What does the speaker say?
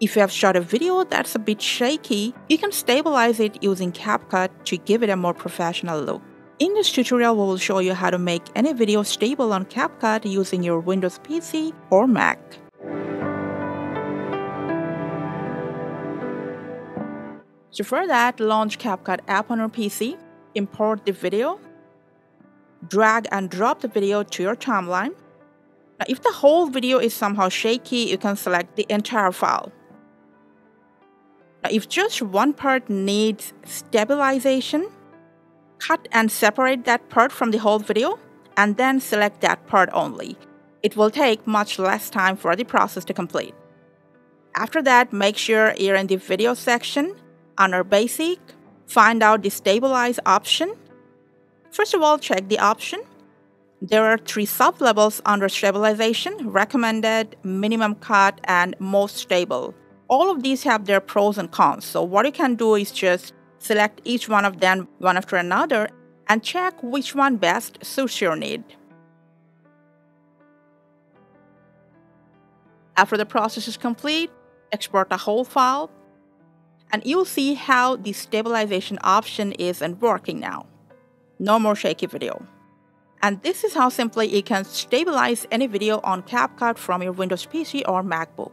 If you have shot a video that's a bit shaky, you can stabilize it using CapCut to give it a more professional look. In this tutorial, we will show you how to make any video stable on CapCut using your Windows PC or Mac. So for that, launch CapCut app on your PC, import the video, drag and drop the video to your timeline. Now, if the whole video is somehow shaky, you can select the entire file. Now, if just one part needs stabilization, cut and separate that part from the whole video and then select that part only. It will take much less time for the process to complete. After that, make sure you're in the video section. Under Basic, find out the Stabilize option. First of all, check the option. There are three sub-levels under Stabilization: Recommended, Minimum Cut, and Most Stable. All of these have their pros and cons, so what you can do is just select each one of them one after another and check which one best suits your need. After the process is complete, export the whole file. And you'll see how the stabilization option isn't working now. No more shaky video. And this is how simply you can stabilize any video on CapCut from your Windows PC or MacBook.